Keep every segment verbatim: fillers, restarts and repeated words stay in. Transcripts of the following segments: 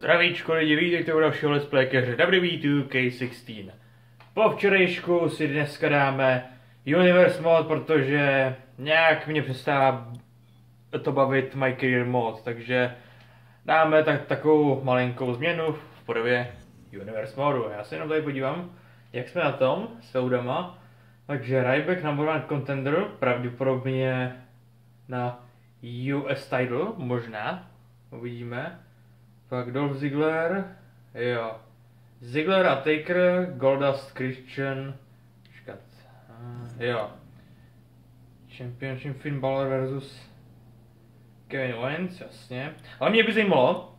Zdravíčko lidi, vítejte u dalšího let's play keře W W E two K sixteen. Po včerejšku si dneska dáme Universe mod, protože nějak mě přestává to bavit My Career mod, takže dáme tak, takovou malinkou změnu v podobě Universe modu. Já se jenom tady podívám, jak jsme na tom s feudama. Takže Ryback number one contender, pravděpodobně na U S title, možná, uvidíme. Pak Dolph Ziggler, jo, Ziggler a Taker, Goldust, Christian, škat, jo, Championship Finn Balor versus Kevin Owens, jasně, ale mě by zajímalo,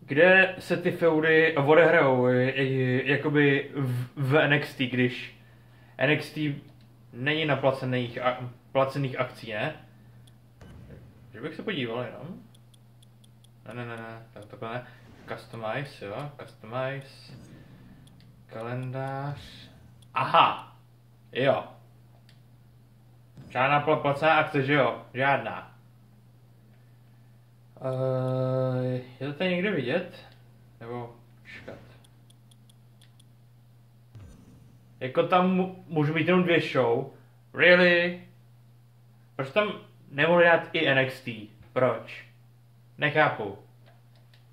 kde se ty feudy odehrajou, jakoby v N X T, když N X T není na placených, placených akcí, ne? Že bych se podíval jenom. Ne, ne, ne, ne, tak takhle ne. Customize, jo, customize. Kalendář. Aha, jo. Žádná placená akce, že jo? Žádná. Uh, je to tady někde vidět? Nebo škat. Jako tam můžu mít jenom dvě show. Really? Proč tam nemohli dát i N X T? Proč? Nechápu.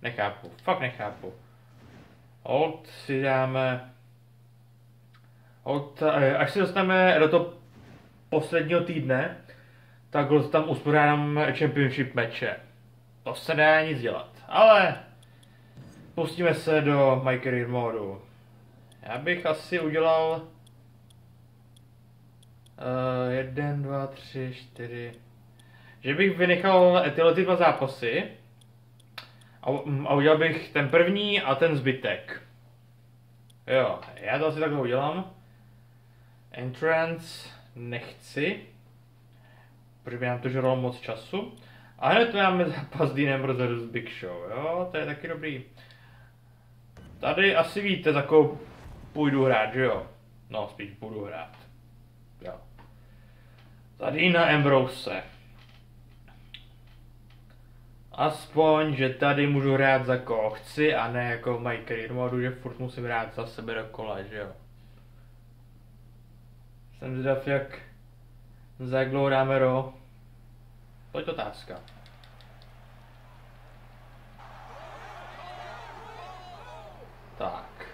Nechápu. Fakt nechápu. Hold si dáme... Hold, až se dostaneme do toho posledního týdne, tak tam uspořádám championship matche. To se nedá nic dělat. Ale pustíme se do My Career modu. Já bych asi udělal... Uh, jeden, dva, tři, čtyři... Že bych vynechal tyhle ty dva zápasy a, a udělal bych ten první a ten zbytek. Jo, já to asi takhle udělám. Entrance nechci, protože by nám to žralo moc času. A hned tu máme zápas Dean Ambrose versus Big Show, jo, to je taky dobrý. Tady asi víte, takovou půjdu hrát, že jo? No, spíš budu hrát. Jo. Tady na Ambrose. Aspoň, že tady můžu hrát za koho chci a ne jako v My Career modu, že furt musím hrát za sebe dokola, že jo. Jsem zvědav, jak za jak dlouho dáme ro. To je otázka. Tak.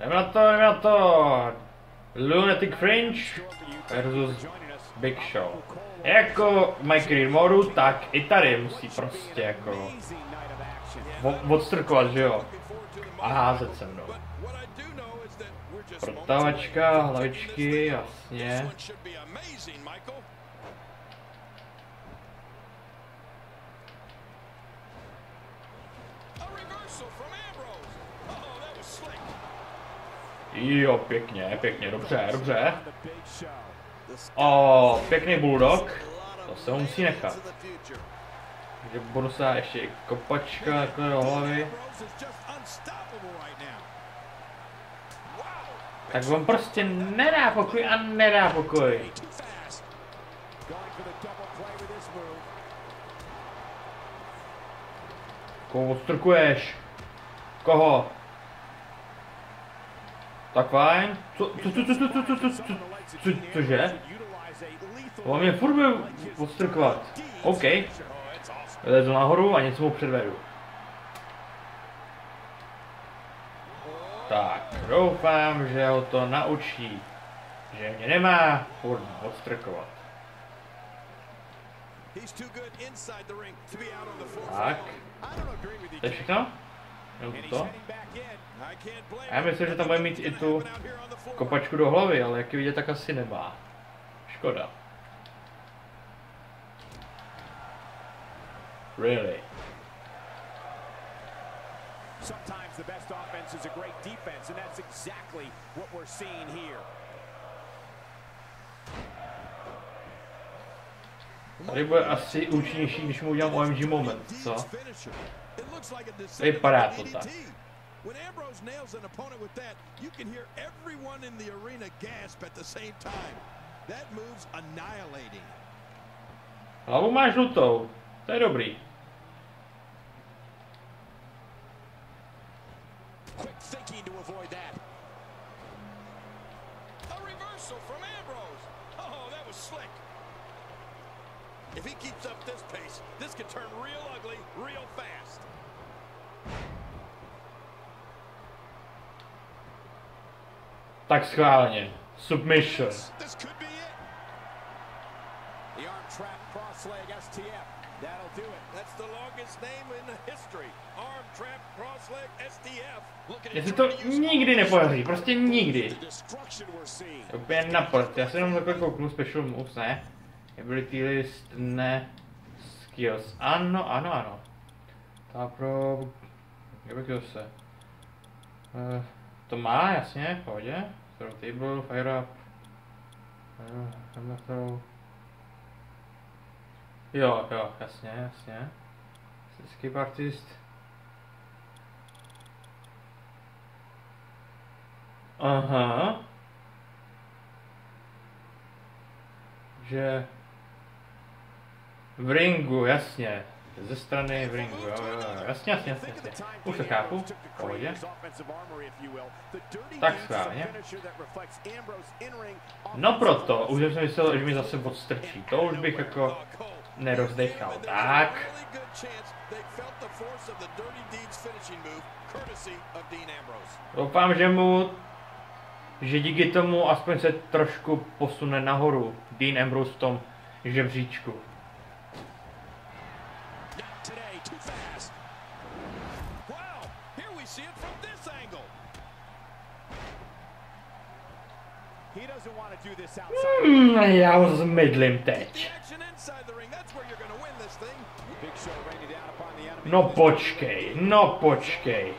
Jdeme na to, jdeme na to! Lunatic Fringe versus Big Show. Jako My Career modu, tak i tady musí prostě jako odstrkovat, že jo? A házet se mnou. Protavačka, hlavičky, jasně. Jo, pěkně, pěkně, dobře, dobře. O, pěkný bulldog, to se ho musí nechat. Takže bonusá ještě i kopačka takhle do hlavy. Tak on prostě nedá pokoj a nedá pokoj. Koho odstrkuješ? Koho? Tak fajn. Co, co, co, co, co, co, co, co, co, cože? On mě furt bude odstrkovat. OK. Lezu nahoru a něco mu předvedu. Tak, doufám, že ho to naučí. Že mě nemá furt odstrkovat. Tak. To je všechno? To? Já myslím, že tam bude mít i tu kopačku do hlavy, ale jak ji vidět, tak asi nemá. Škoda. Really. Tady bude asi účinnější, když mu udělám O M G Moment, co? Vypadá to tak. When Ambrose nails an opponent with that, you can hear everyone in the arena gasp at the same time. That move's annihilating. Hlavu má žlutou. To je dobrý. reversal from Ambrose. Oh, that was slick. If he keeps up this pace, this could turn real ugly real fast. Tak schválně. Submission. This could be it. The arm trap crossleg S T F. That'll do it. That's the longest name in the history. Arm trap crossleg S T F. Já si to nikdy nepodaří, prostě nikdy. To úplně naprosto. Já si jenom takhle kouknu special moves, ne? Ability list, ne. Skills. Ano, ano, ano. Ta pro... Jak bych se... Uh, to má, jasně, v pohodě. Throw table, fire up. Uh, jo, jo, jasně, jasně. Skip artist. Aha. Že... V ringu, jasně. Ze strany v ringu, jo, jo, jo. Jasně, jasně, jasně, jasně. Už to chápu, pohodě. Tak správně. No proto, už jsem si myslel, že mi zase odstrčí. To už bych jako nerozdechal. Tak. Doufám, že mu... že díky tomu aspoň se trošku posune nahoru Dean Ambrose v tom žebříčku. Hmm, já ho zmydlím teď. No počkej, no počkej.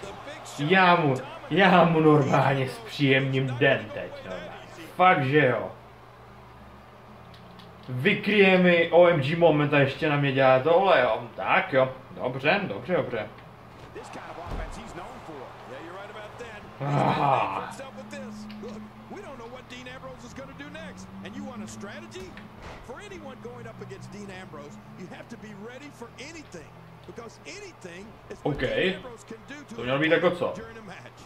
Já mu, já mu normálně zpříjemním den teď. Normálně. Fakt, že jo. Vykryje mi O M G moment a ještě na mě dělá tohle, jo. Tak jo, dobře, dobře, dobře. Ah. And you want a strategy? For anyone going up against Dean Ambrose, you have to be ready for anything. Because anything is what Dean Ambrose can do to him during a match.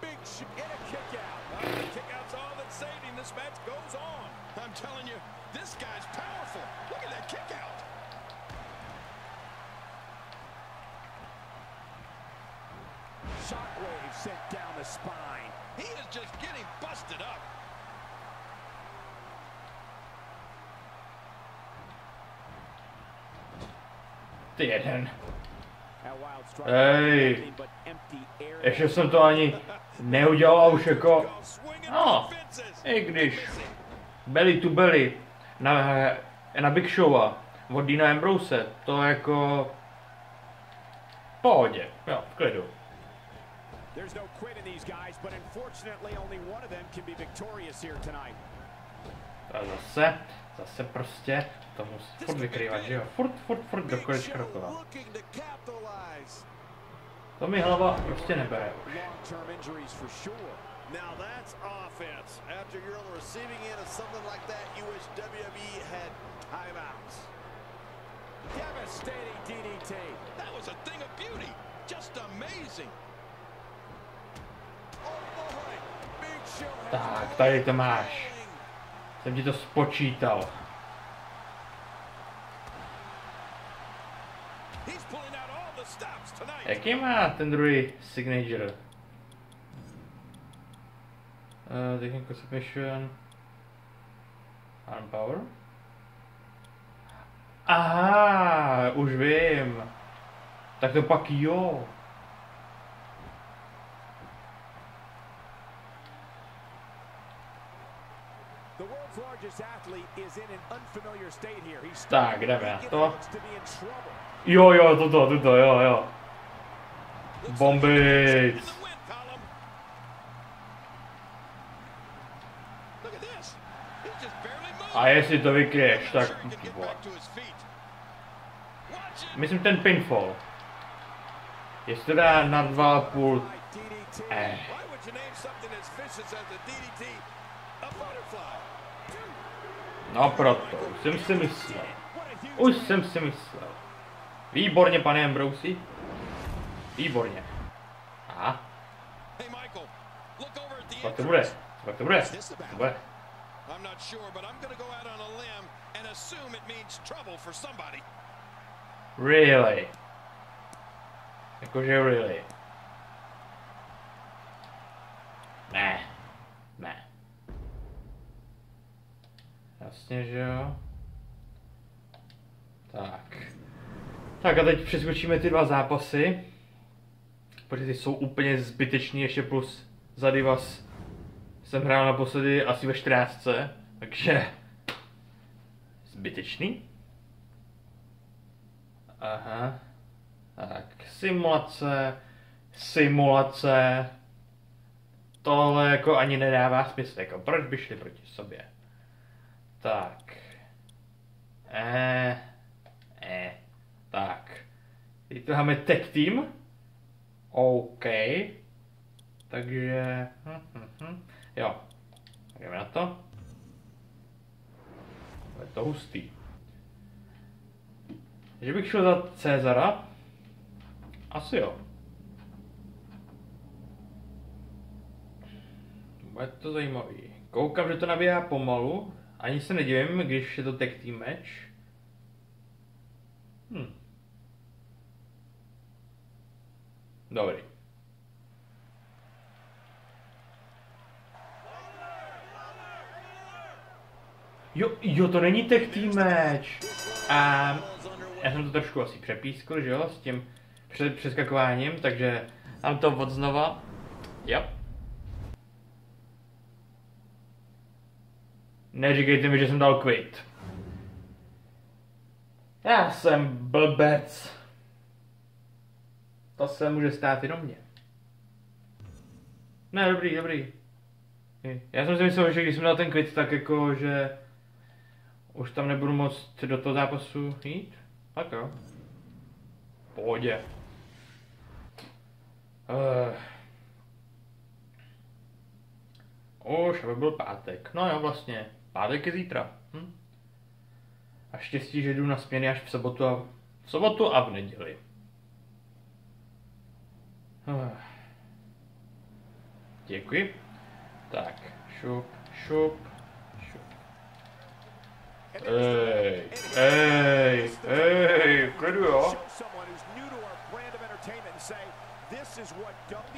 Big shit and a kick out. The kick out's all that's saving this match goes on. I'm telling you, this guy's powerful. Look at that kick out. Shockwave sent down the spine. He is just getting busted up. Jeden. Ej, ještě jsem to ani neudělal a už jako, no, i když belly to belly na, na Big Showa od Deana Ambrose, to jako v pohodě, jo, v klidu. A zase, zase prostě to musí furt vykrývat, že jo? Furt, furt, furt do kolečka dokola. To mi hlava prostě nebere už. Tak, tady to máš. Jsem ti to spočítal. Jaký má ten druhý signature? Uh, technical submission. Arm power. Aha, už vím. Tak to pak jo. Tak, jdeme na to. Jo, jo, toto, toto, jo, jo. Bombic. A jestli to vykryješ, tak... Myslím ten pinfall. Jestli to dá na dva a půl... Eh. No proto, už jsem si myslel. Už jsem si myslel. Výborně, pane Ambrosi. Výborně. Aha. Co to bude? Tak to bude. To bude. I'm not sure, but I'm going to go out on a limb and assume it means trouble for somebody. Really? Jakože really? Ne. Ne. Jasně, že jo? Tak. Tak a teď přeskočíme ty dva zápasy. Protože ty jsou úplně zbytečný, ještě plus za divas jsem hrál naposledy asi ve čtrnáctce, takže zbytečný. Aha, tak simulace, simulace, tohle jako ani nedává smysl, jako proč by šli proti sobě. Tak, eh, eh, tak, teď to máme tech team, OK, takže, hm, hm, hm. Jo, jdeme na to. Je to hustý. Že bych šel za Cesara? Asi jo. Bude to zajímavý. Koukám, že to nabíhá pomalu. Ani se nedivím, když je to tag team match. Hm. Dobrý. Jo, jo, to není tech team match. A já jsem to trošku asi přepískl, že jo, s tím před přeskakováním, takže mám to od znova. Jo. Neříkejte mi, že jsem dal quit. Já jsem blbec. To se může stát jenom mně. Ne, dobrý, dobrý. Já jsem si myslel, že když jsem dal ten quit, tak jako, že už tam nebudu moc do toho zápasu jít? Tak jo. Pohodě. Uh. Už, aby byl pátek. No jo, vlastně. Pátek je zítra. Hm? A štěstí, že jdu na směny až v sobotu a v, sobotu a v neděli. Uh. Děkuji. Tak, šup, šup. Ej, ej, ej, klidu jo.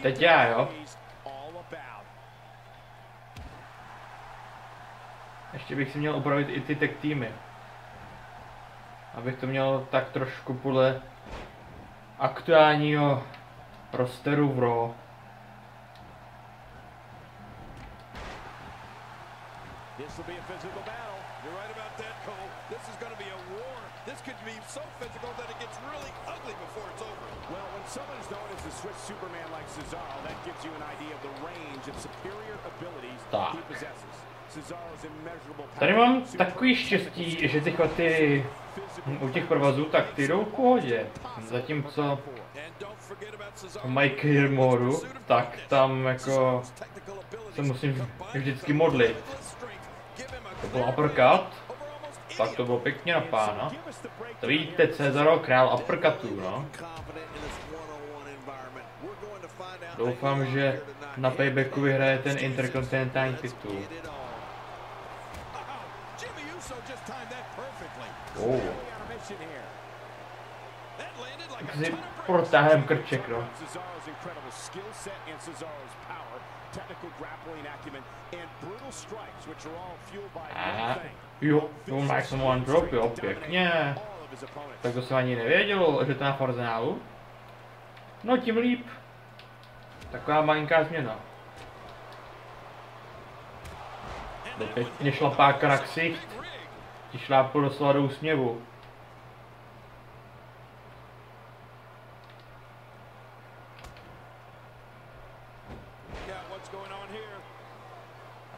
Teď já, jo. Ještě bych si měl upravit i ty tag týmy. Abych to měl tak trošku podle aktuálního rosteru v Raw. Tak. Tady mám takový štěstí, že ty chvaty u těch provazů tak ty jdou v pohodě. Zatímco v My Career modu, tak tam jako se musím vždycky modlit. To byl uppercut, tak to bylo pěkně na pána. To vidíte, Cesaro, král uppercutů, no. Doufám, že na paybacku vyhraje ten interkontinentální titul. Oh. Tak si protáhnem krček, no. Aha. Jo, to máš som one drop, jo, pěkně. Tak to jsem ani nevěděl, že to na Forzenálu. No tím líp. Taková malinká změna. Pěkně šlapáka na ksicht. Ti šlápl doslova do úsměvu.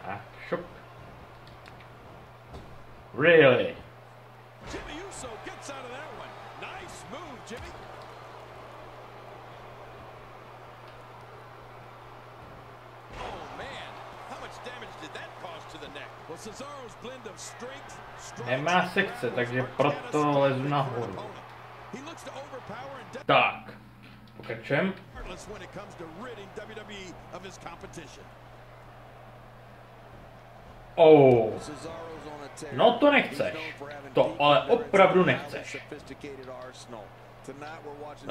A šup. Really? Nemá sekce, takže proto lezu nahoru. Tak, pokračujem. Oh. No to nechceš. To ale opravdu nechceš.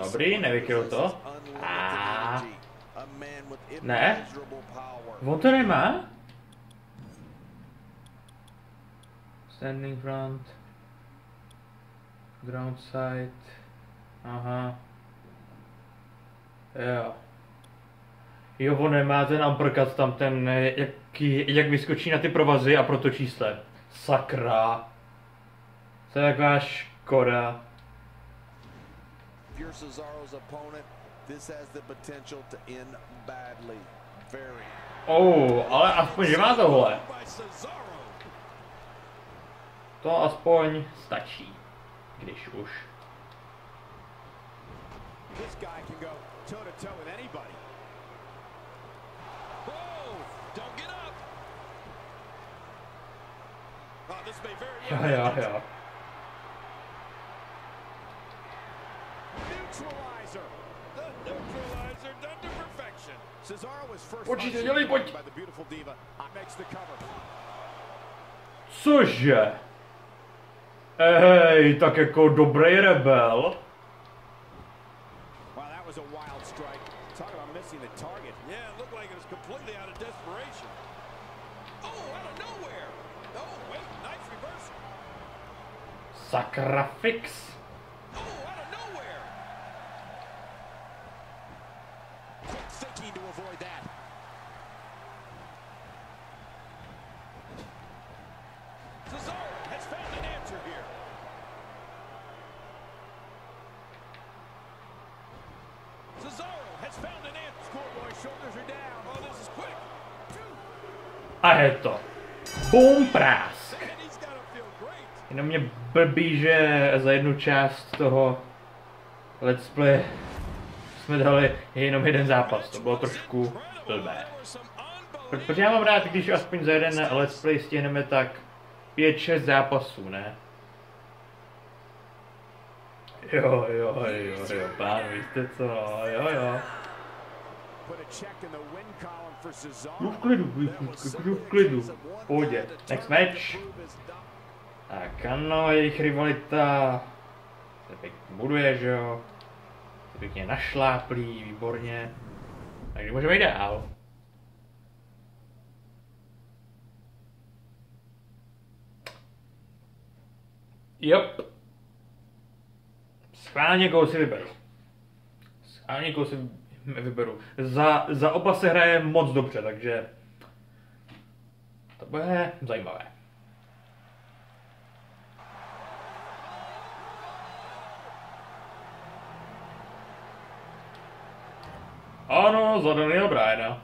Dobrý, nevykyl to. A... Ne? On to nemá? Standing front. Ground side. Aha. Jo. Jo, on nemá ten uppercut tam ten, jaký, jak vyskočí na ty provazy a protočí se. Sakra. To je taková škoda. Oh, ale aspoň že má tohle. To aspoň stačí, když už. Jo, jo, jo. Určitě dělej, pojď! Cože? Ehej, tak jako dobrý rebel. Sakra fix. A je to. Boom, prásk. Jenom mě blbí, že za jednu část toho let's play jsme dali jenom jeden zápas. To bylo trošku blbé. Protože já mám rád, když aspoň za jeden let's play stihneme tak pět šest zápasů, ne? Jo, jo, jo, jo, pán, víte co, jo, jo. Jdu v klidu, jdu v klidu, v pohodě. Next match. Tak ano, jejich rivalita se pěkně buduje, že jo. Se pěkně našláplí, výborně. Takže můžeme jít dál. Jop. Schválně koho si vyberu. Schválně koho si vyberu. Za, za oba se hraje moc dobře, takže to bude zajímavé. Ano, za Daniela Bryana.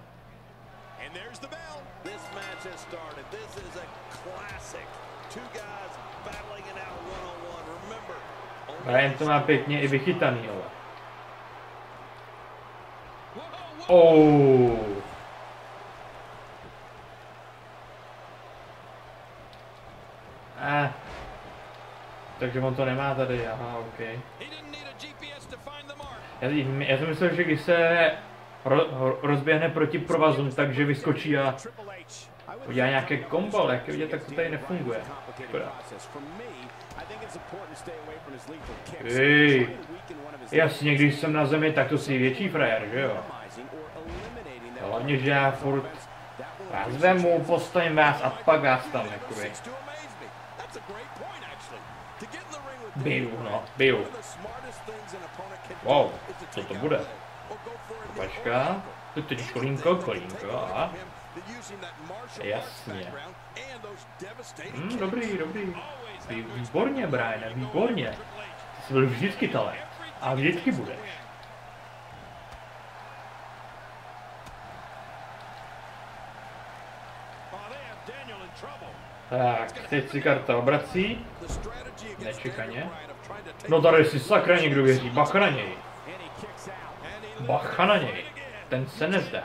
Bryan to má pěkně i vychytaný, ale. Oh. Ah. Takže on to nemá tady, aha, ok. Já, já jsem myslel, že když se ro, rozběhne proti provazům, takže vyskočí a udělá nějaké kombo, ale jak je vidět, tak to tady nefunguje. Ej, jasně, když jsem na zemi, tak to si větší frajer, že jo? Hlavně, že já furt vás vemu, postavím vás a pak vás tam jakoby. Biju, no, biju. Wow, co to bude? Pačka, teď teď kolínko, kolínko a... Jasně. Hmm, dobrý, dobrý. Výborně, Brian, výborně. Ty jsi byl vždycky talent. A vždycky budeš. Tak, teď si karta obrací. Nečekaně. No tady si sakra někdo věří. Bacha na něj. Bacha na něj. Ten se nezdá.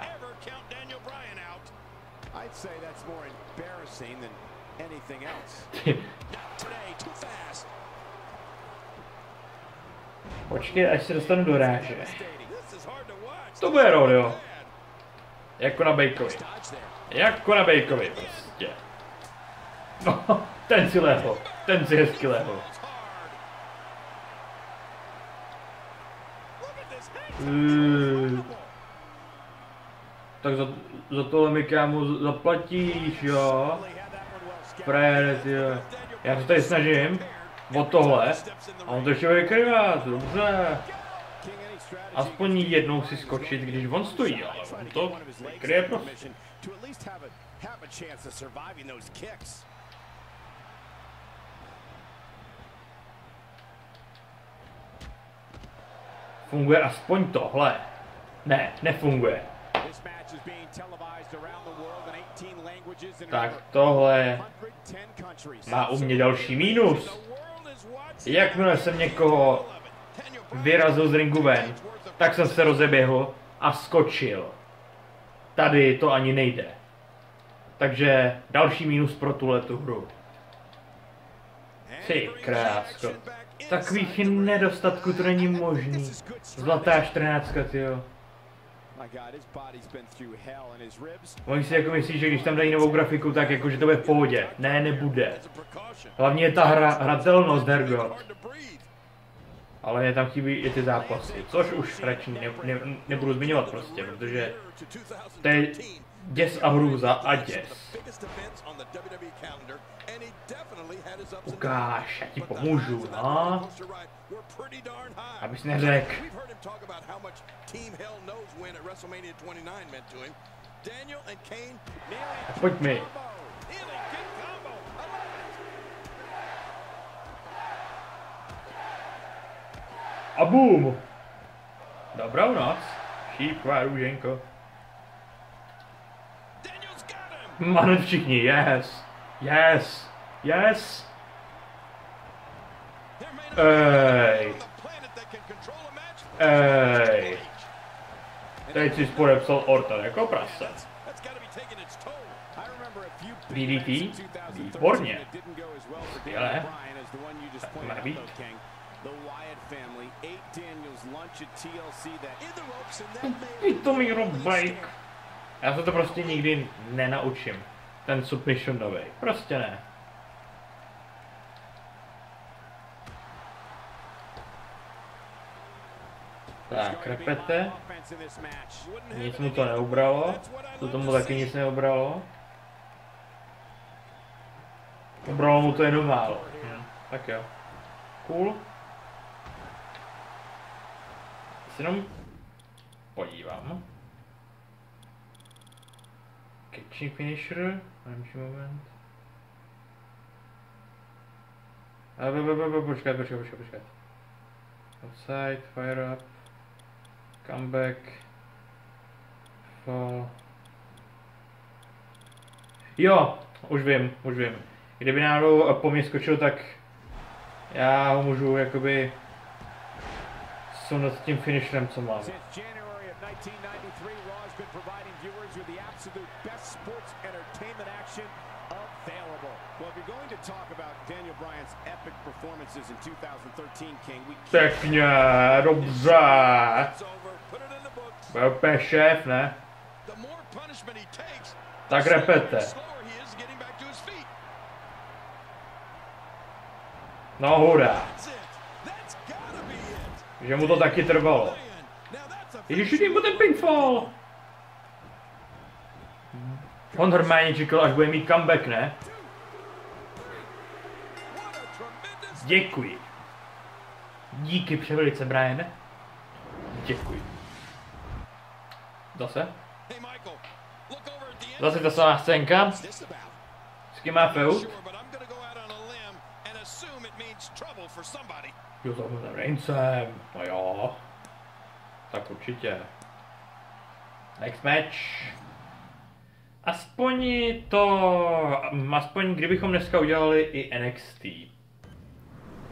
Počkej, až se dostanu do ráže. To bude rodeo. Jako na Bakeovi. Jako na Bakeovi prostě. No, ten si lehl, ten si hezky lehl. Mm. Tak za, za tohle mi kámo zaplatíš, jo? Prérez, jo. Já se tady snažím o tohle a on to ještě vykrývá, dobře. Aspoň jednou si skočit, když on stojí, ale on to kryje prostě. Funguje aspoň tohle. Ne, nefunguje. Tak tohle má u mě další mínus. Jakmile jsem někoho vyrazil z ringu ven, tak jsem se rozeběhl a skočil. Tady to ani nejde. Takže další mínus pro tuhle tu hru. Ty krásko. Takových nedostatků to není možný. Zlatá čtrnáctka, tyjo. Oni si jako myslí, že když tam dají novou grafiku, tak jako, že to bude v pohodě. Ne, nebude. Hlavně je ta hra, hratelnost, hergo. Ale je tam chybí i ty zápasy, což už radši ne, ne, nebudu zmiňovat prostě, protože to je děs a hrůza a děs. Ukáž, já ti pomůžu, no. Abys neřekl. Tak pojď mi. A bum! Dobrou noc, šípková růženko. Manu všichni, yes, yes, yes. Ej. Ej. Teď jsi podepsal Orton jako prase. D D T? Výborně. Skvělé. Tak to má být. Ty to mi robík. Já se to prostě nikdy nenaučím. Ten submission nový. Prostě ne. Tak, repete. Nic mu to neubralo. To tomu taky nic neubralo. Ubralo mu to jenom málo. Hm. Tak jo. Cool. Se jenom podívám. Kitchen finisher, O M G Moment. A b b b počkat, počkat, počkat, počkat. Outside, fire up, come back, fall. Jo, už vím, už vím. Kdyby náhodou po mě skočil, tak já ho můžu jakoby nad tím finishem, co mám. Pěkně, dobře. Byl úplně šéf, ne? Tak repete. No hurá. Že mu to taky trvalo. Ježiši, dej mu ten pinfall! On normálně čekal, až bude mít comeback, ne? Děkuji. Díky převelice, Brian. Děkuji. Zase? Zase ta samá scénka. S kým má feud? Jo, za Raincem, no jo. Tak určitě. Next match. Aspoň to, aspoň kdybychom dneska udělali i N X T.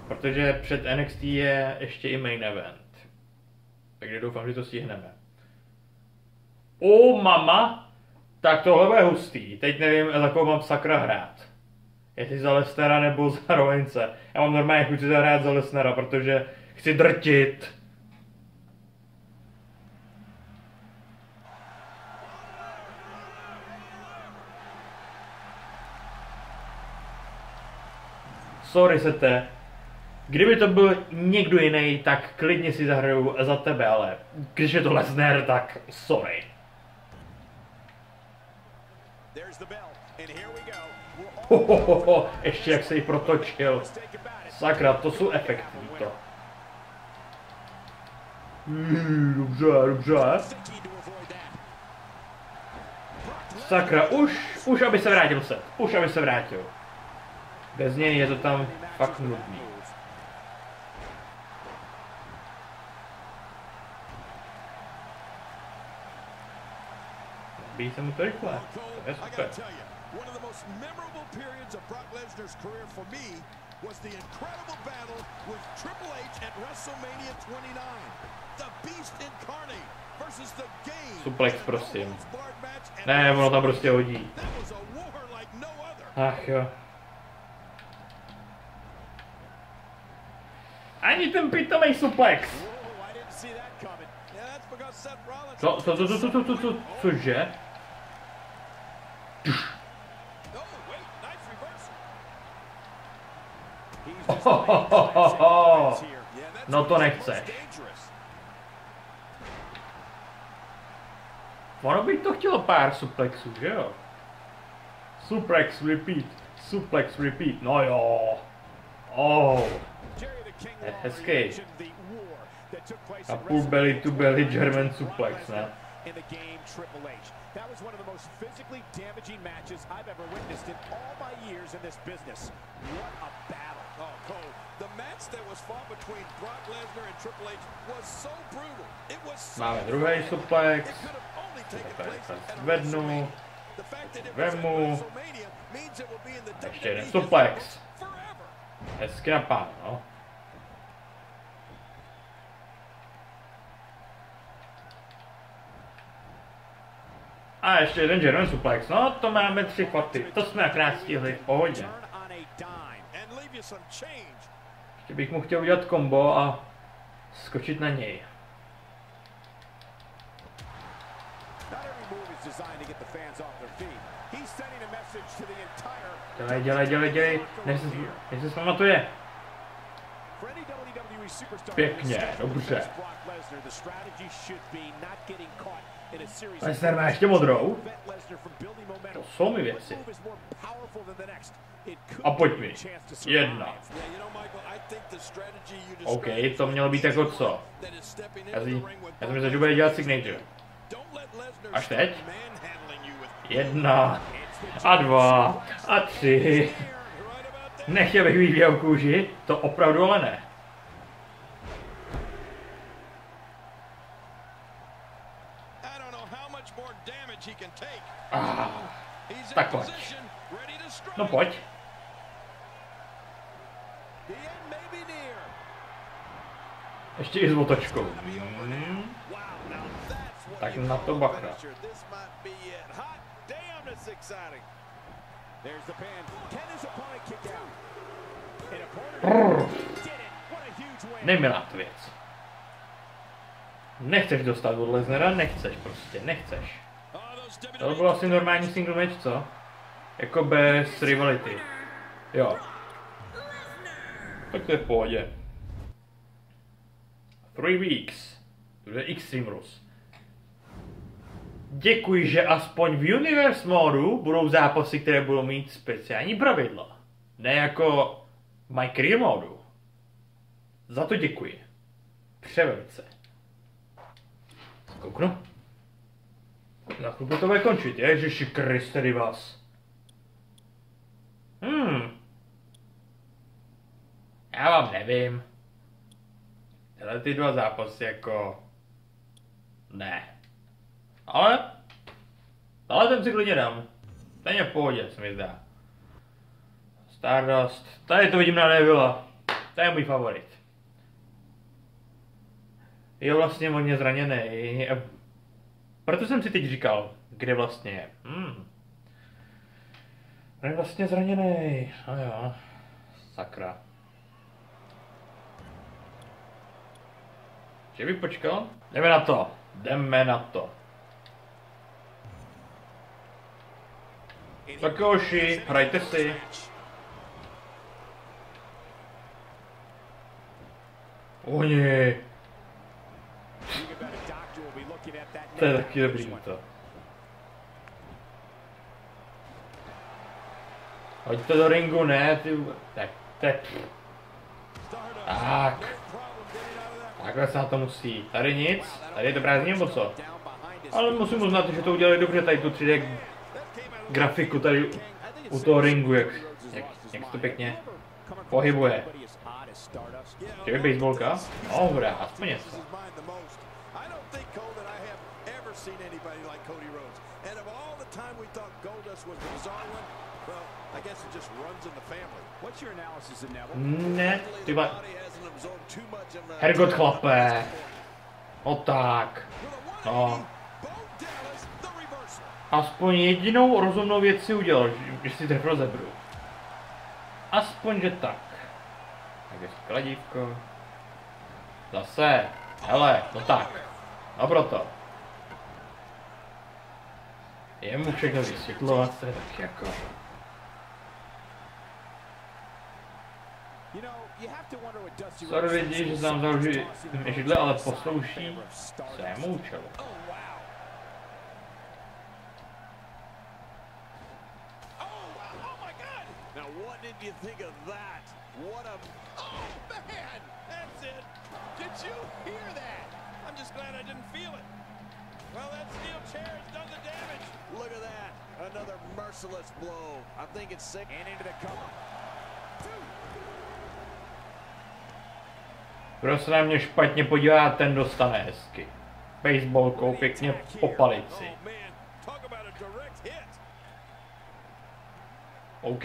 Protože před N X T je ještě i main event. Takže doufám, že to stihneme. O mama, tak tohle bude hustý. Teď nevím, za koho mám sakra hrát. Jestli za Lesnera nebo za Rovince. Já mám normálně chuť zahrát za Lesnera, protože chci drtit. sorry Sete, kdyby to byl někdo jiný, tak klidně si zahraju za tebe, ale když je to Lesnar, tak sorry. Hohohoho, ještě jak se ji protočil. Sakra, to jsou efekty, to. Mm, dobře, dobře. Sakra, už, už aby se vrátil se, už aby se vrátil. Bez něj je to tam fakt nudný. Zabíjí se mu to rychle, to je super. One of the most memorable periods of Brock Lesnar's career for me was the incredible battle with Triple H at WrestleMania twenty-nine. The Beast Incarnate versus the Game. Suplex, prosím. Ne, ono tam prostě hodí. Ach jo. Ani ten pitomej suplex. Co, co, co, co, co, co, co, cože? Ohohohoho, no to nechceš. Ono by to chtělo pár suplexů, že jo? Suplex, repeat, suplex, repeat, no jo. Oh, je hezký. A půl belly to belly German suplex, ne? In the game, Triple H. That was one of the most physically damaging matches I've ever witnessed in all my years in this business. What a battle. Oh, Cole. The match that was fought between Brock Lesnar and Triple H was so brutal. It was so brutal. Máme druhý suplex. Zvednu. Vemu. A ještě jeden suplex. Hezky napád, no. A ještě jeden German suplex, no to máme tři chvaty, to jsme akrát stihli, v pohodě. Ještě bych mu chtěl udělat kombo a skočit na něj. Dělej, dělej, dělej, dělej, než se, než se pamatuje. Pěkně, dobře. Lesnar má ještě modrou. To jsou mi věci. A pojď mi. Jedna. OK, to mělo být jako co? Já jsem myslel, že bude dělat signature. Až teď? Jedna. A dva. A tři. Nechtěl bych být v kůži, to opravdu ale ne. Ah, tak pojď. No pojď. Ještě i s otočkou. Hmm. Tak na to bacha. Nemilá to věc. Nechceš dostat od Lesnara, nechceš prostě, nechceš. To bylo asi normální single match, co? Jako bez rivality. Jo. Tak to je v pohodě. three weeks. To je Extreme Rules. Děkuji, že aspoň v Universe modu budou zápasy, které budou mít speciální pravidla. Ne jako My Career modu. Za to děkuji. Převelce. Kouknu. Na chvilku to bude končit, ježiši Kriste, tedy vás. Hmm. Já vám nevím. Tyhle ty dva zápasy jako... Ne. Ale... Ale ten si klidně dám. Ten je v pohodě, se mi zdá. Stardust. Tady to vidím na Neville. To je můj favorit. Je vlastně hodně zraněný. Proto jsem si teď říkal, kde vlastně je. Hmm. On je vlastně zraněný. A jo. Sakra. Že bych počkal? Jdeme na to. Jdeme na to. Takoši, hrajte si. Oni. To je taky dobrý útok. Hoď to do ringu, ne, ty. Tak, tak. Tak. Takhle se na to musí. Tady nic, tady je to prázdný, nebo co? Ale musím uznat, že to udělali dobře, tady tu tři dé grafiku tady u toho ringu, jak, jak, jak to pěkně pohybuje. Kdyby baseballka? No, hra, aspoň něco. Ne, tyba. Hergot, chlape. No tak. No. Aspoň jedinou rozumnou věc si udělal, že si trefil zebru. Aspoň, že tak. Takže kladívko. Zase. Hele, no tak. No proto. Je mu všechno vysvětlovat, to je tak jako... Sorry, vidí, že tam založí židle, ale poslouší svému účelu. Kdo se na mě špatně podívá, ten dostane hezky. Baseballkou pěkně po palici. OK.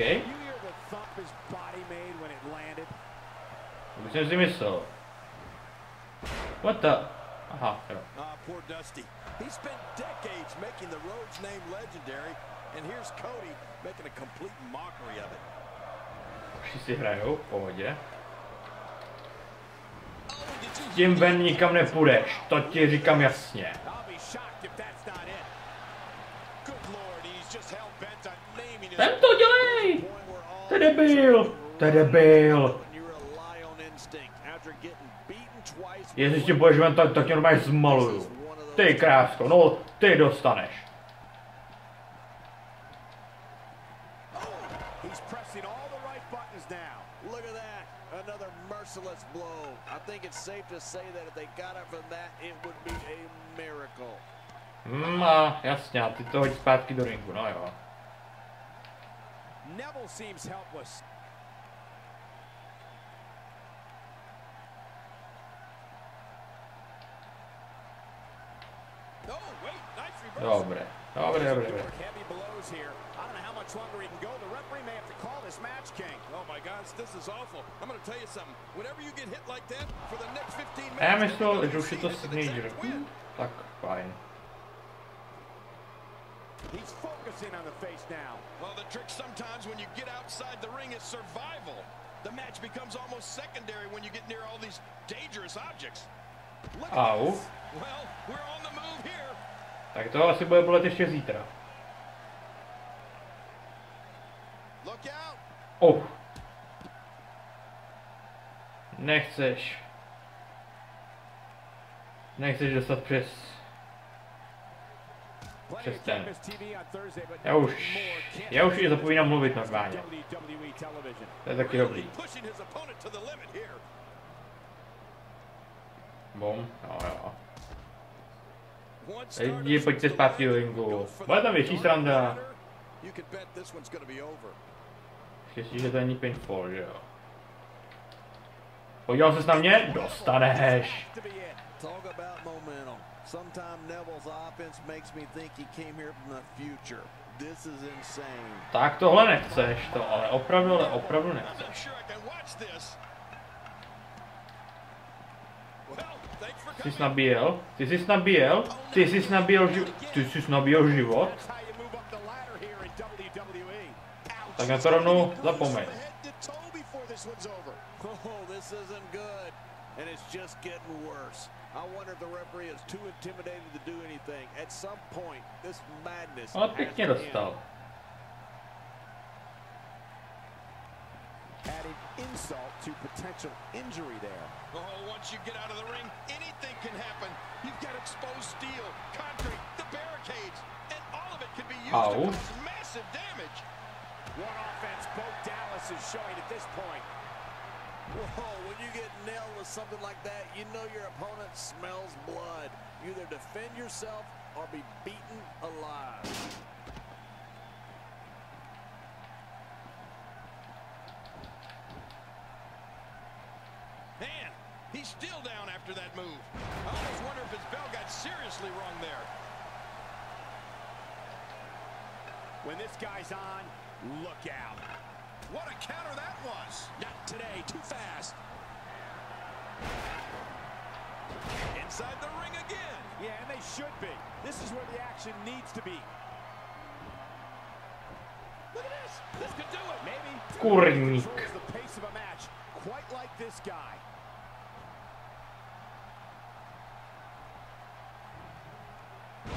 Už jsem si myslel. What the... Aha, jo. Už si hrajou, v pohodě. S tím ven nikam nepůjdeš, to ti říkám jasně. Ten to dělej! To je debil! To je debil! Jestli ti budeš ven, tak, tak tě normálně zmaluju. Ty krásko, no ty dostaneš. Hmm, a jasně, a ty to hodí zpátky do ringu, no jo. Neville seems helpless. Dobre, dobre, dobre, dobre. Já myslel, že už je to signature. Hm, tak fajn. He's focusing on the face now. Well, the trick sometimes when you get outside the ring is survival. The match becomes almost secondary when you get near all these dangerous objects. Au. Well, we're on the move here. Tak to asi bude bolet ještě zítra. Look out. Oh. Nechceš. Nechceš dostat přes Přes ten. Já už, já už i zapomínám mluvit normálně. To je taky dobrý. Bom, no jo. Lidi, pojďte zpátky do ringu. Bude tam větší sranda. Štěstí, že to není pinfall, že jo. Podíval ses na mě? Dostaneš. Tak tohle nechceš, to ale opravdu, ale opravdu nechceš. Ty jsi nabíjel, ty jsi nabíjel, ty jsi nabíjel život, ty jsi nabíjel život. Tak na to rovnou zapomeň. And it's just getting worse. I wonder if the referee is too intimidated to do anything. At some point, this madness. Ale pěkně dostal. moonsault to potential injury there. Oh, once you get out of the ring, anything can happen. You've got exposed steel, concrete, the barricades, and all of it can be used oh. to cause massive damage. One offense both Dallas is showing at this point. Whoa, when you get nailed with something like that, you know your opponent smells blood. You either defend yourself or be beaten alive. Man, he's still down after that move. I almost wonder if his bell got seriously wrong there. When this guy's on, look out. What a counter that was. Not today, too fast. Inside the ring again. Yeah, and they should be. This is where the action needs to be. Look at this. This could do it. Maybe Kurnik. The pace of a match quite like this guy.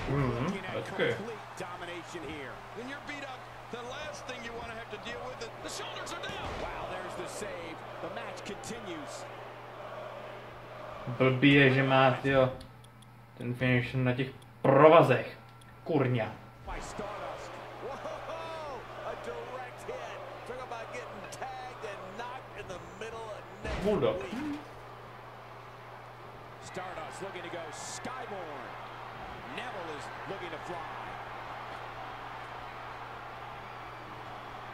Mm-hmm. That's good. Complete domination here. When you're beat up, the last thing you want to have to deal with is the shoulders are down. Wow, there's the save. The match continues. Blbý je, že má tyjo, ten finish na těch provazech. Kurňa. By Stardust. Whoa, a direct hit. Talk about getting tagged and knocked in the middle of next week. Stardust looking to go skyborne. Neville is looking to fly.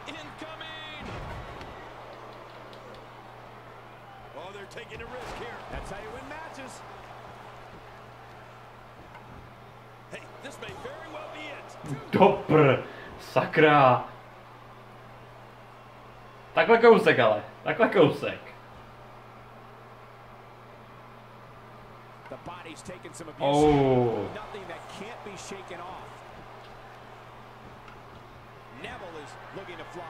Incoming! Oh, they're taking a risk here. That's how you win matches. Hey, this may very well be it. Dobr, sakra. Takhle kousek ale, takhle kousek. The body's taking some abuse. Oh. Nothing that can't be shaken off. Neville is looking to fly.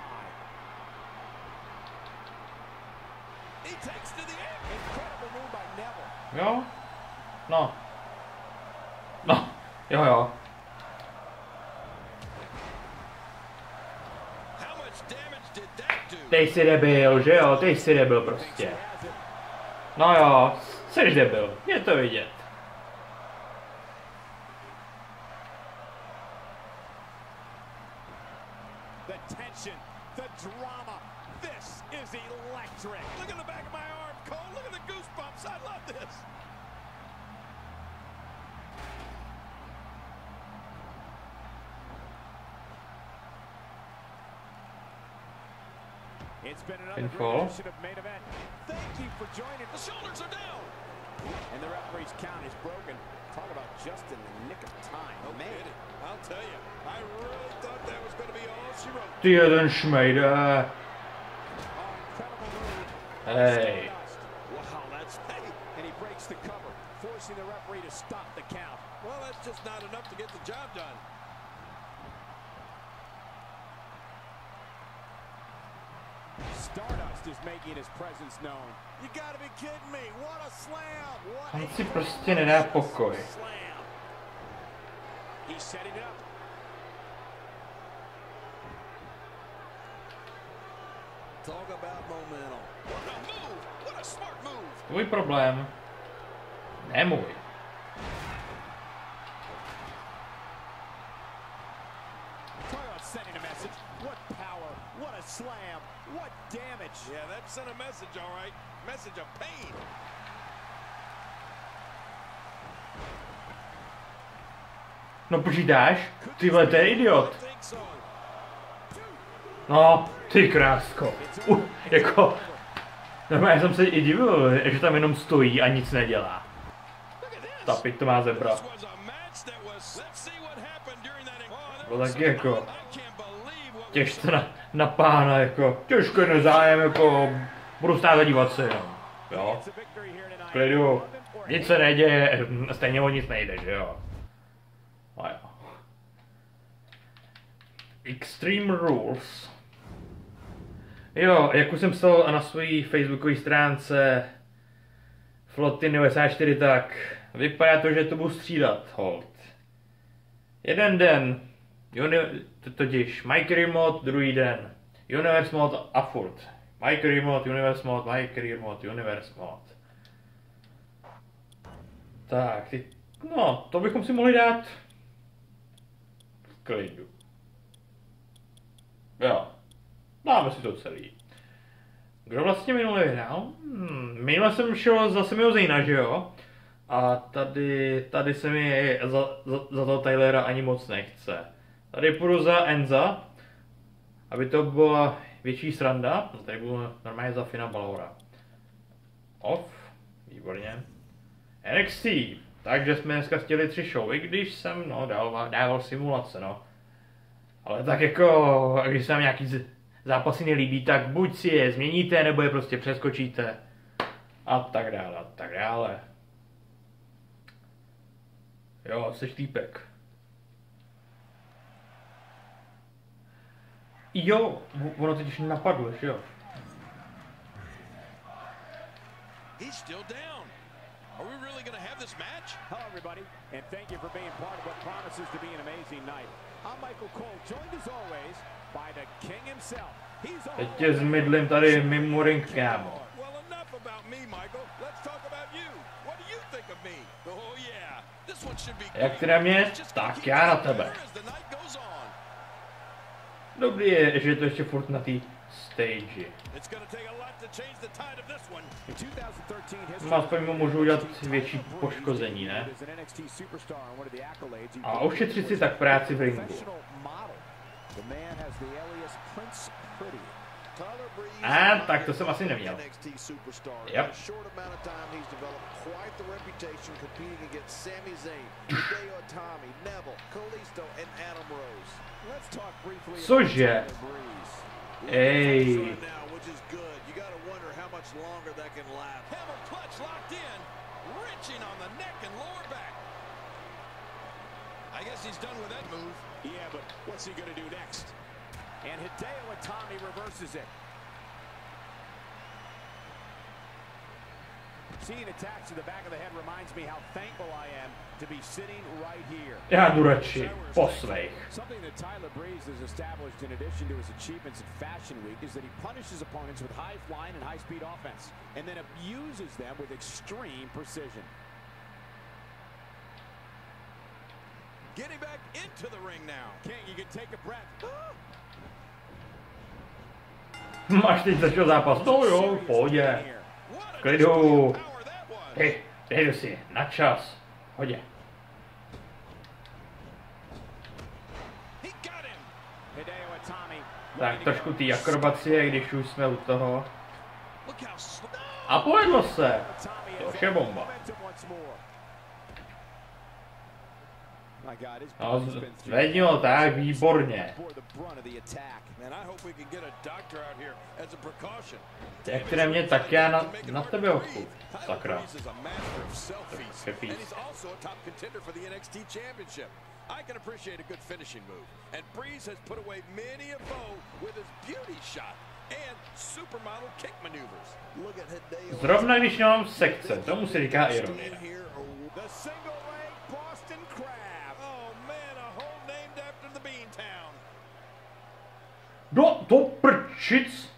He takes to the air. Incredible move by Neville. Jo? No. No. Jo, jo. How much damage did that do? Ty jsi debil, že jo? Ty jsi debil prostě. No jo, jsi debil. Je to vidět. It's been another edition of Main Event. Thank you for joining. The shoulders are down. And the referee's count is broken. Talk about just in the nick of time. Oh, man. I'll tell you, I really thought that was going to be all she wrote. The other Schmader. Hey. Wow, that's hey. And he breaks the cover, forcing the referee to stop the count. Well, that's just not enough to get the job done. Stardust is making his presence known. You gotta be kidding me. What a slam. What a si prostě nedá pokoj. He's setting it up. Talk about momentum. What a move. What a smart move. Tvůj problém. Ne můj. Sending a message. What power, what a slam, what damage. Yeah, that sent a message, all right. Message of pain. No počítáš? Ty vole, to je idiot. No, ty krásko. Uh, jako, normálně jsem se i divil, že tam jenom stojí a nic nedělá. Ta pět to má zebra. Bylo taky jako těžce na, na pána, jako těžké nezájem, jako budu stát a dívat se jenom, jo, klidu, nic se neděje, stejně o nic nejde, že jo, a jo. Extreme Rules, jo, jak už jsem psal na své facebookové stránce Flotin devadesát čtyři, tak vypadá to, že to budu střídat, hold. Jeden den, totiž My Career mod, druhý den Universe Mode a furt. My Career mod, Universe mod, My Career mod, Universe mod. Tak, ty... no, to bychom si mohli dát... v klidu. Jo, dáme si to celý. Kdo vlastně minule vyhrál? Hmm, minule jsem šel za Samiho Zayna, že jo? A tady, tady se mi za, za, za toho Tylera ani moc nechce. Tady půjdu za Enza, aby to byla větší sranda. Tady budu normálně za Finna Balora. Off, výborně. N X T, takže jsme dneska chtěli tři showy, když jsem no, dával, dával simulace, no. Ale tak jako, když se vám nějaký zápasy nelíbí, tak buď si je změníte, nebo je prostě přeskočíte. A tak dále, a tak dále. Jo, seš týpek. Jo, ono totiž napadlo, že jo. Are we really going to have this match? Hello, everybody, and thank you for being part of what promises to be an amazing night. I'm Michael Cole, joined as always by the king himself. He's just middling tady mimo ring kámo. Well, enough about me, Michael. Let's talk about you. What do you think of me? Oh yeah, this one should be. Jak teda mě, tak já na tebe. Dobrý je, že je to ještě furt na tý stage. Aspoň mu můžu udělat větší poškození, ne? A ušetřit si tak práci v ringu. A tak to jsem asi neměl. Yep. Cože? Ej. And Hideo Itami reverses it. Seeing attacks to the back of the head reminds me how thankful I am to be sitting right here. Já durači, poslej. Something that Tyler Breeze has established in addition to his achievements at Fashion Week is that he punishes opponents with high flying and high speed offense and then abuses them with extreme precision. Getting back into the ring now. King, you can take a breath. Máš teď začal zápas, to jo, v pohodě, v klidu, hej, dejdu si, na čas, hodě. Tak trošku ty akrobacie, když už jsme u toho. A povedlo se, to je bomba. No, zvednil, tak, výborně. Jak které mě, tak já na, na tebe ochu. Sakra. Zrovna když nemám sekce, tomu se říká ironie. No, to prčic.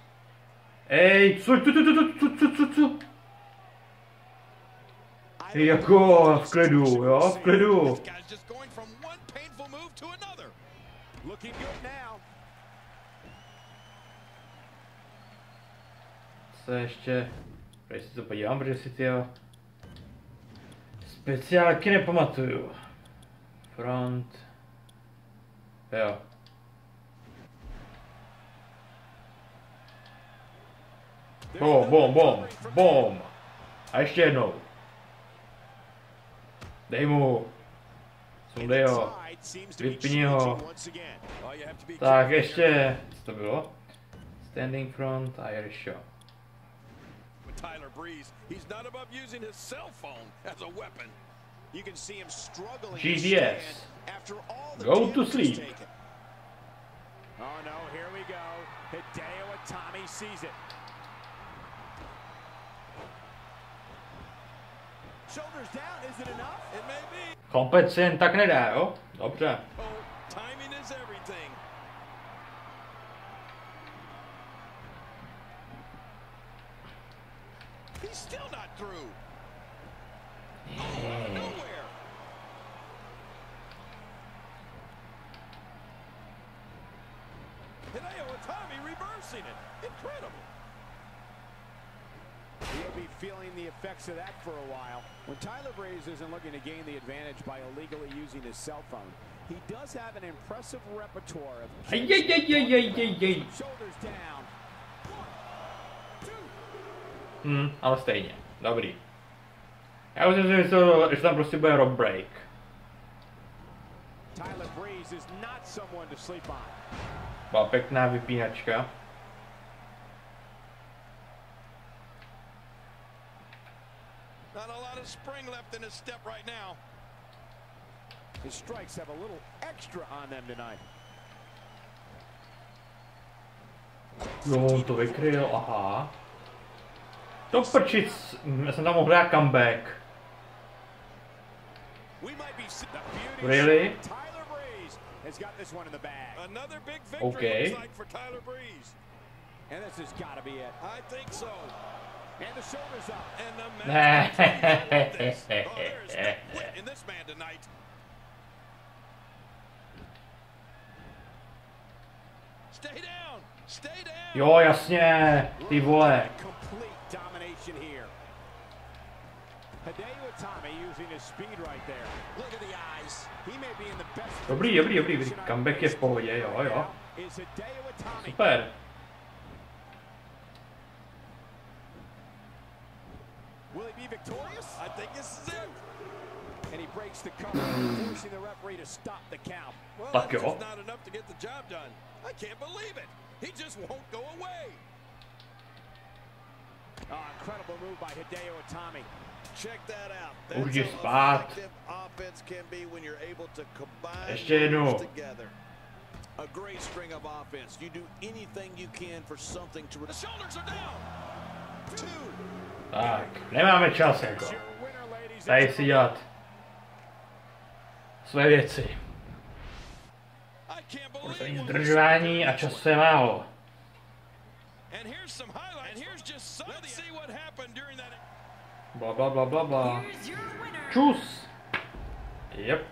Ej, co, co, co, co, co, co, co? Jako, v klidu, jo, v klidu. Co ještě? Když si to podívám, protože si ty jo. Speciálky nepamatuju. Front. Jo. Bom, bom, bom, bom. A ještě jednou. Dej mu. Sundej ho. Vypni ho. Tak ještě. Co to bylo? Standing front Irish Show. Tyler Breeze, he's not above using his cell phone as a weapon. You can see him struggling G D S. Go to sleep. Oh no, here we go. Hideo Itami sees it. Chlapec se jen tak nedá, jo? Dobře. He's still not through. Oh, out of nowhere. Hideo Itami reversing it. Incredible. He'll be feeling the effects of that for a while. When Tyler Breeze isn't looking to gain the advantage by illegally using his cell phone, he does have an impressive repertoire of hey, yeah, yeah, yeah, yeah, yeah, yeah. Shoulders down. Hmm, ale stejně. Dobrý. Já už jsem si myslel, že tam prostě bude rob break. Byla pěkná vypínačka. No, to vykryl, aha. To prčic, já jsem tam mohl dát comeback. Really? OK. Jo, jasně, ty vole. Here. Hideo Itami using his speed right there. Look at the eyes. He may be in the best. Dobrý, dobrý, dobrý. Comeback je v pohodě, jo, jo. Super. Will he be victorious? I think this is it. And he breaks the cover, forcing the referee to stop the count. Well, that's just not enough to get the job done. I can't believe it. He just won't go away. Oh, incredible move by Hideo Itami. Check that out. That's how effective offense can be when you're able to combine moves together. A great string of offense. You do anything you can for something to... The shoulders are down. Two. Tak, nemáme čas jako. Tady si dělat své věci. Prostě zdržování a času je málo. Bla bla bla bla bla. Čus. Yep.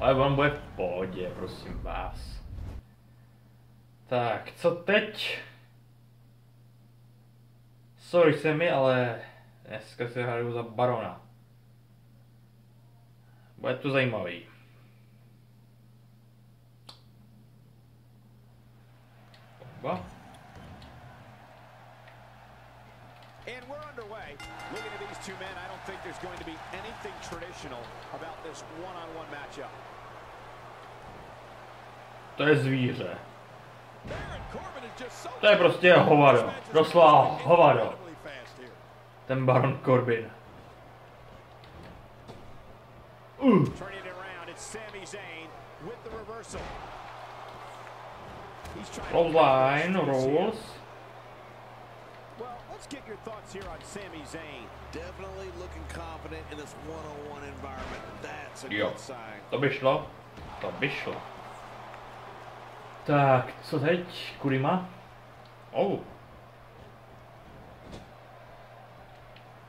Ale on bude v pohodě, prosím vás. Tak, co teď? Sorry se mi, ale dneska se hraju za barona. Bude to zajímavý. Bomba. And we're underway. Looking at these two men, I don't think there's going to be anything traditional about this one-on-one matchup. To je zvíře. To je prostě hovado. Doslova hovado. Ten Baron Corbin. Uh. Roadline, rolls. Let's get your thoughts here on Sami Zayn. Definitely looking confident in this one-on-one environment. That's a good sign. To by šlo. To by šlo. Tak, co teď? Kurima? Oh.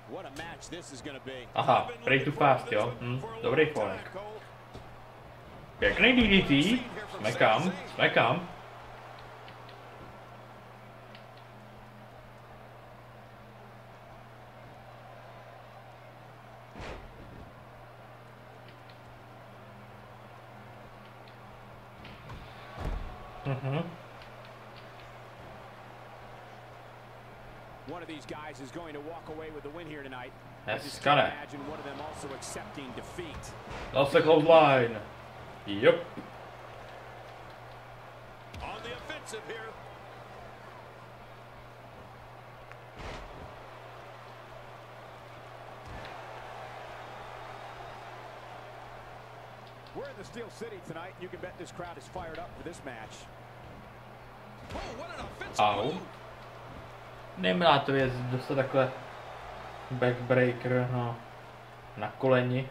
What a match this is going to be. Aha, ready to fast, jo. Hm, dobrý konek. Pěkný D D T. Smekám, smekám. One of these guys is going to walk away with the win here tonight. That's gonna imagine one of them also accepting defeat. That's the close line. Yep. On the offensive here. We're in the Steel City tonight. You can bet this crowd is fired up for this match. Oh, what an offensive move. Nemá to věc dostat takhle backbreaker, no, na koleni.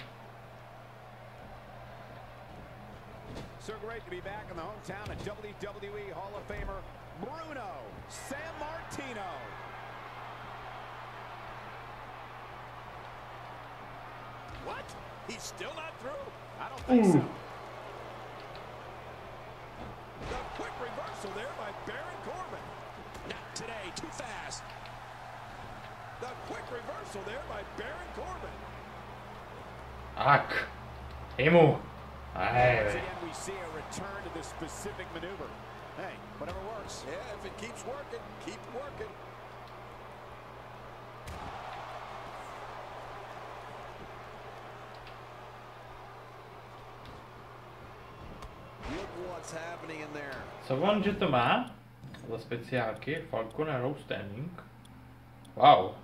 So great to be back in the hometown of W W E Hall of Famer Bruno Sammartino. What? He's still not through? I don't think mm. so. The quick reversal there by Baron Corbin. Not today, too fast. The quick reversal there by Baron Corbin. Ak. Emu. Once again, we see a return to this specific maneuver. Hey, whatever works. Yeah, if it keeps working, keep working. Look what's happening in there. So on, že to má za speciálky Falcon Arrow Standing. Wow.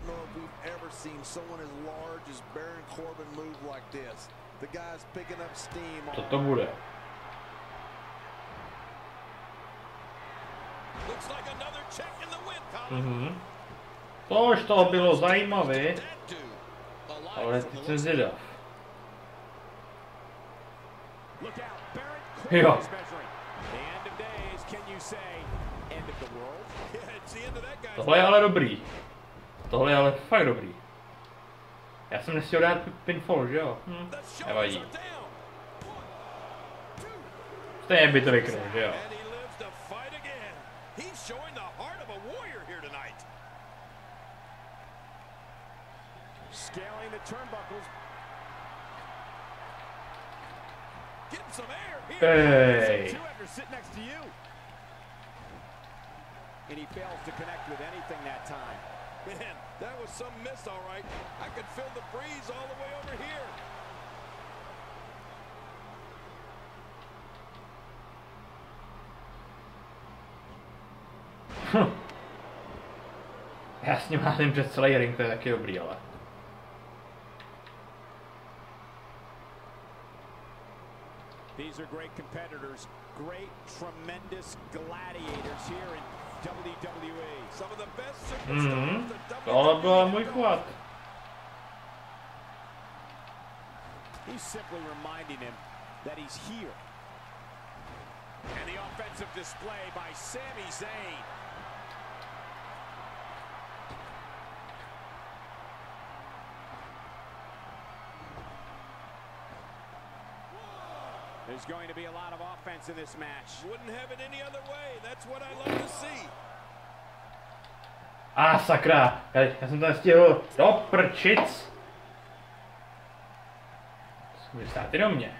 I don't know if we've ever seen someone as large as Baron Corbin move like this. The guy's picking up steam. Toto bude. Looks like another check in the wind column. Tož to bylo zajímavé. Ale teď jsem zvědav. Jo. Tohle je ale dobrý. Tohle je ale fakt dobrý. Já jsem nechtěl dát pinfall, že jo? Hm, nevadí. Stejně by to vykryl, že jo? Hey. And he fails to connect with anything that time. Man, that was some miss, all right. I could feel the breeze all the way over here. Hm. Já s ním hádím přes celý ring, to je taky dobrý, ale... These are great competitors, great, tremendous gladiators here in W W E. Some of the best superstars of the W W E. He's simply reminding him that he's here. And the offensive display by Sami Zayn. There's going to be a lot of offense in this match. Wouldn't have it any other way. That's what I love to see. Ah, sakra. Já jsem to nestihl. Do prčic. Může stát i do mě.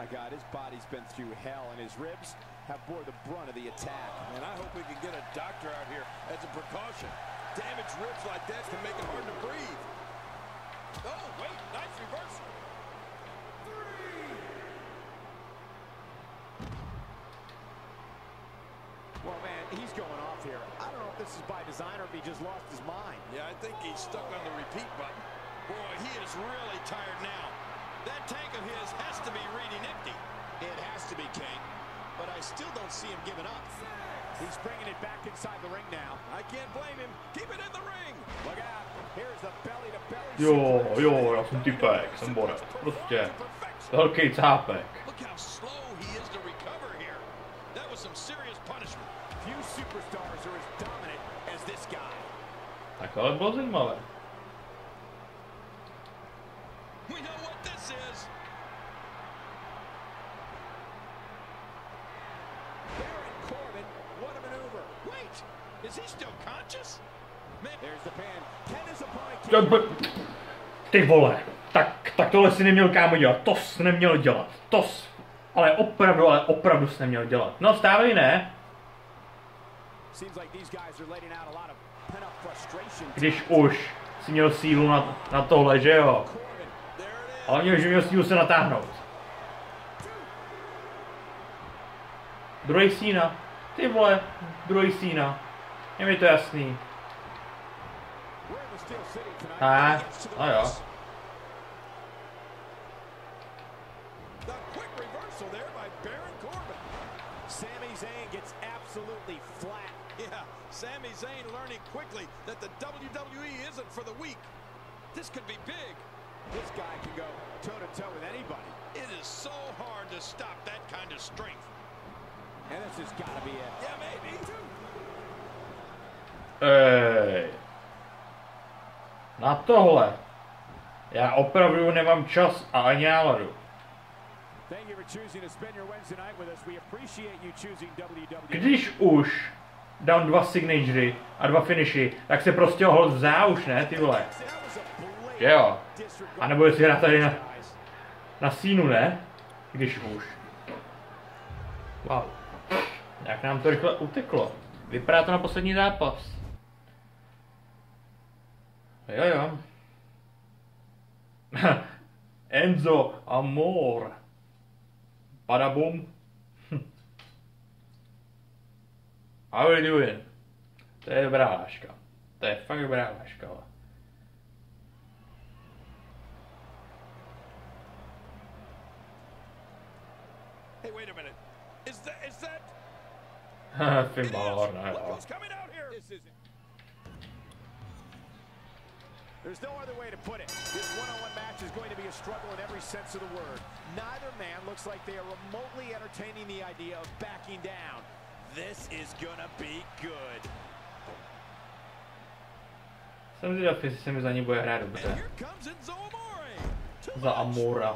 My God, his body's been through hell and his ribs have bore the brunt of the attack. And I hope we can get a doctor out here as a precaution. Damaged ribs like that can make it hard to breathe. Oh, wait. Nice reversal. Well, man, he's going off here. I don't know if this is by design or if he just lost his mind. Yeah, I think he's stuck on the repeat button. Boy, he is really tired now. That tank of his has to be reading empty. It has to be, Kane. But I still don't see him giving up. He's bringing it back inside the ring now. I can't blame him. Keep it in the ring. Look out. Here's the belly-to-belly. Jo, jo, já jsem týpek, jsem borec. Prostě. Velký cápek. Look how slow he is to recover here. That was some serious punishment. Few superstars are as dominant as this guy. Tak ale bylo zajímavé. We know what this is. Baron Corbin, what a maneuver. Wait, is he still conscious? There's the pan. Ten is a point. Ty vole, tak, tak tohle si neměl kámo dělat, to jsi neměl dělat, to jsi, ale opravdu, ale opravdu jsi neměl dělat. No stávej ne. Když už si měl sílu na, na tohle, že jo? Ale měl, že měl sílu se natáhnout. Druhý sína. Ty vole, druhý sína. Je mi to jasný. A, a jo. Sami Zayn learning quickly that the W W E isn't for the weak. This could be big. This guy can go toe-to-toe with anybody. It is so hard to stop that kind of strength. And this has got to be it. Yeah, maybe. Ej. Na tohle já opravdu nemám čas a ani náladu. Když už dám dva signatury a dva finishy, tak se prostě hol vzá už, ne, ty vole. Že jo. A nebo jestli hrát tady na, na sínu, ne? Když už. Wow. Jak nám to rychle uteklo. Vypadá to na poslední zápas. Jo jo. Enzo Amore. Padabum. How are you doing? To je dobrá hláška. To je fakt dobrá hláška. Hey, wait a minute. Is that is that? Finn Balor, no. There's no other way to put it. This one-on-one match is going to be a struggle in every sense of the word. Neither man looks like they are remotely entertaining the idea of backing down. This is gonna be good. Jsem zvědav, jestli se mi za ní bude hrát dobře. Za Amora.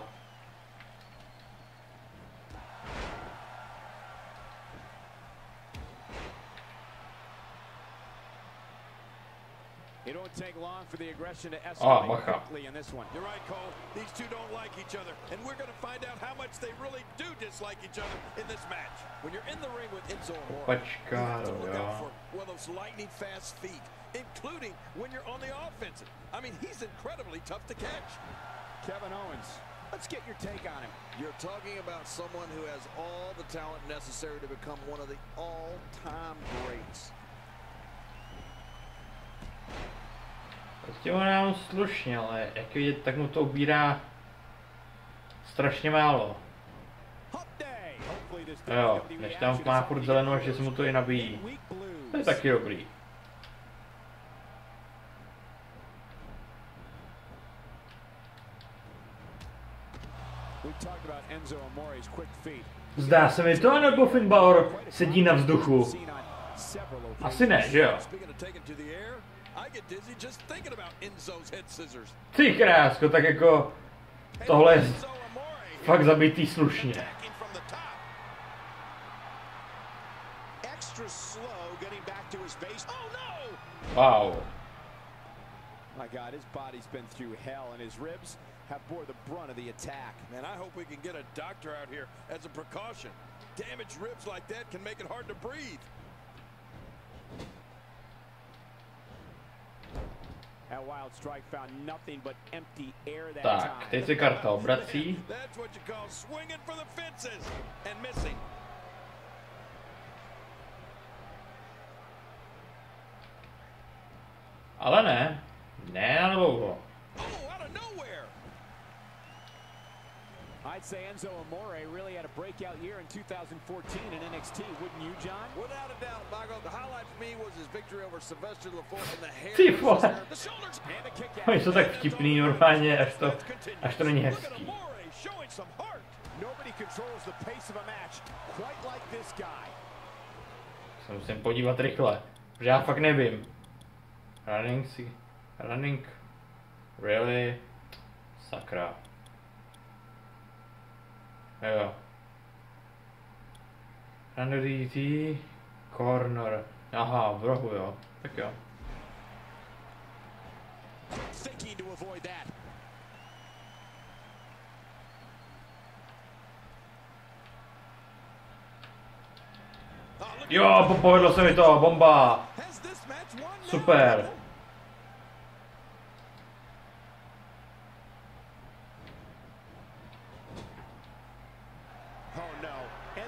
It won't take long for the aggression to escalate quickly in this one. You're right, Cole. These two don't like each other, and we're going to find out how much they really do dislike each other in this match. When you're in the ring with Enzo Amore, you have to look out for one of those lightning fast feet, including when you're on the offensive. I mean, he's incredibly tough to catch. Kevin Owens, let's get your take on him. You're talking about someone who has all the talent necessary to become one of the all-time greats. Prostě on nám slušně, ale jak vidět, tak mu to ubírá strašně málo. Jo, než tam má furt zeleno, že se mu to i nabíjí. To je taky dobrý. Zdá se mi to, nebo Finn Balor sedí na vzduchu? Asi ne, že jo? Ty krásko, tak jako tohle je fakt zabitý slušně. Wow. Tak, teď se karta obrací. Ale ne, ne na dlouho. I'd say Enzo Amore really had a breakout year in two thousand fourteen in N X T, wouldn't you, John? Without a doubt, Bago, the highlight for me was his victory over Sylvester Leforte and the hair. Ty vole. Oni jsou tak vtipný normálně, až to, až to není hezký. Se musím podívat rychle, protože já fakt nevím. Running si, running, really, sakra. Jo. Under D T, corner. Aha, v rohu, jo. Tak jo. Jo, povedlo se mi to, bomba. Super.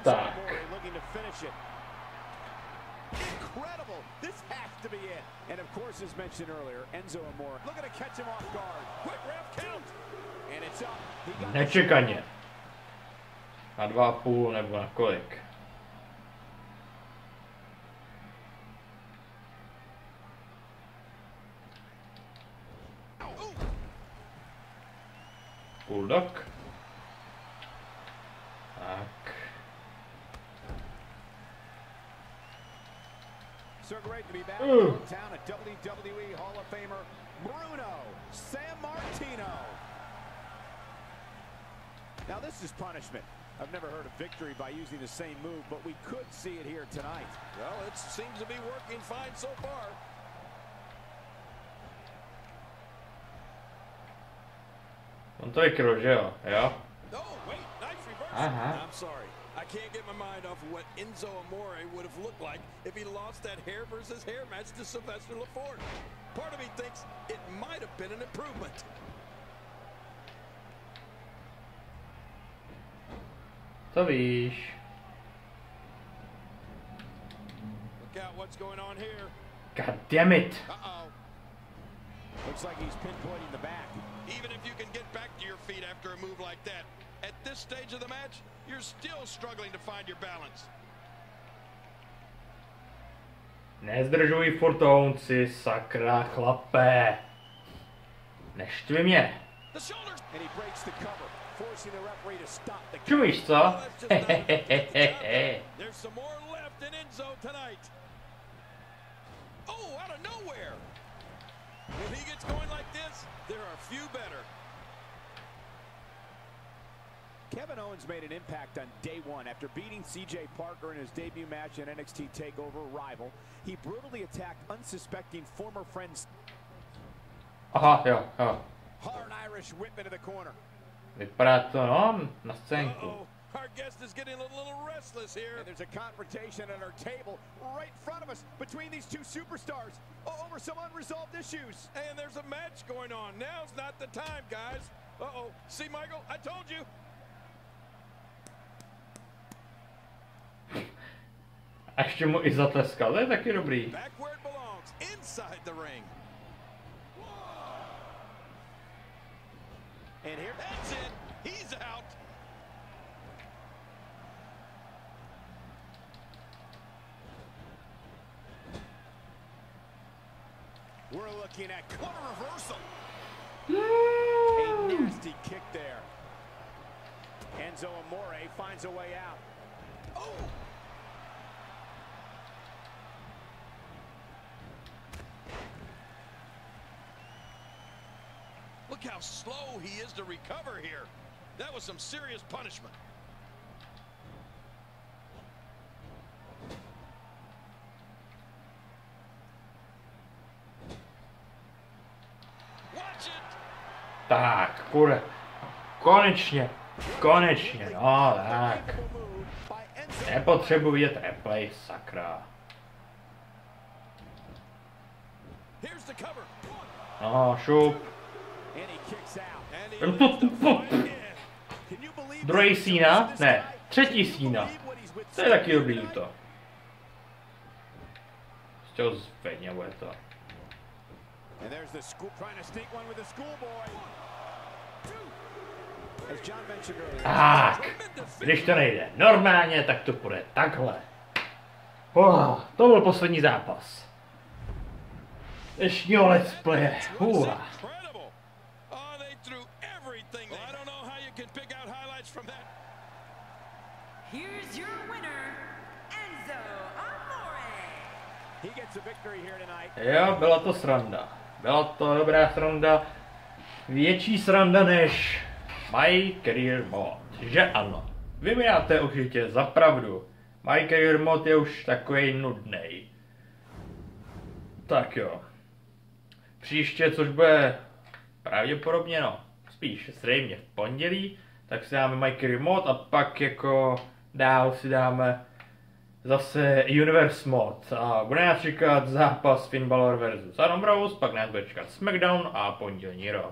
Tak. Nečekaně. Na dva a půl nebo na kolik. Bulldog. Tak. great to be back in town at W W E Hall of Famer Bruno Sammartino. Now this is punishment. I've never heard of victory by using the same move, but we could see it here tonight. Well, it seems to be working fine so far. On to je kruž, jo? Jo? Aha. I'm sorry. I can't get my mind off of what Enzo Amore would have looked like if he lost that hair versus hair match to Sylvester Leforte. Part of me thinks it might have been an improvement. To víš. Look out what's going on here. God damn it. Uh-oh. Looks like he's pinpointing the back. Even if you can get back to your feet after a move like that, at this stage of the match, you're still struggling to find your balance. Nezdržuj furt ounci, sakra chlape. Neštvi mě. Čumíš co? Hehehehehe. Kevin Owens made an impact on day one after beating C J Parker in his debut match in N X T TakeOver Rival. He brutally attacked unsuspecting former friends. Aha, jo, jo. Hard Irish whip into the corner. Vypadá to, no, na scénku. Uh-oh. Our guest is getting a little restless here. And there's a confrontation at our table right in front of us between these two superstars over some unresolved issues. And there's a match going on. Now's not the time, guys. Uh-oh. See, Michael, I told you. A ještě mu i zatleskal, to je taky dobrý. Enzo Amore finds a way out. Oh! Look how slow he is to recover here. That was some serious punishment. Watch it. Tak, kurva. Konečně. Konečně, no tak. Nepotřebuji vidět replay, sakra. No, šup. Druhý sína? Ne, třetí sína. To je taky dobrý to. Prostě ho zvedně bude to. Tak, když to nejde normálně, tak to půjde takhle. Oh, to byl poslední zápas dnešního let's playe. Uh. Here's your winner, Enzo Amore. He gets a victory here tonight. Jo, byla to sranda. Byla to dobrá sranda. Větší sranda než My Career mod. Že ano. Vy mi dáte určitě za pravdu. My Career mod je už takový nudnej. Tak jo. Příště, což bude pravděpodobně, no, spíš zřejmě v pondělí, tak si dáme My Career mod a pak jako dál si dáme zase Universe mod a bude nás čekat zápas Finn Balor versus. Dean Ambrose, pak nás bude čekat Smackdown a pondělní Raw.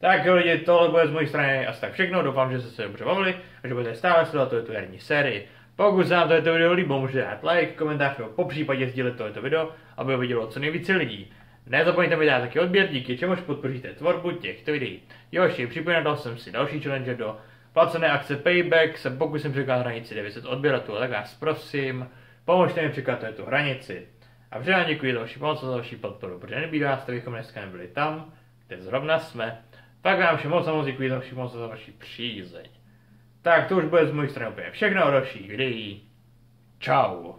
Tak jo lidi, tohle bude z mojí strany asi tak všechno, doufám, že jste se dobře bavili a že budete stále sledovat tuto herní sérii. Pokud se vám toto video líbilo, můžete dát like, komentář nebo popřípadě sdílet toto video, aby ho vidělo co nejvíce lidí. Nezapomeňte mi dát taky odběr, díky čemuž podpoříte tvorbu těchto videí. Jo, ještě připomínal jsem si další challenge do placené akce Payback, se pokusím překonat hranici devět set odběratelů, tak vás prosím, pomožte mi překonat tu hranici. A předám děkuji za vaši pomoc a za vaši podporu, protože nebývá vás, abychom dneska nebyli tam, kde zrovna jsme. Tak vám všem moc samozřejmě děkuji za vaši pomoc a za vaši přízeň. Tak to už bude z mojí strany úplně všechno, dalších videí. Čau.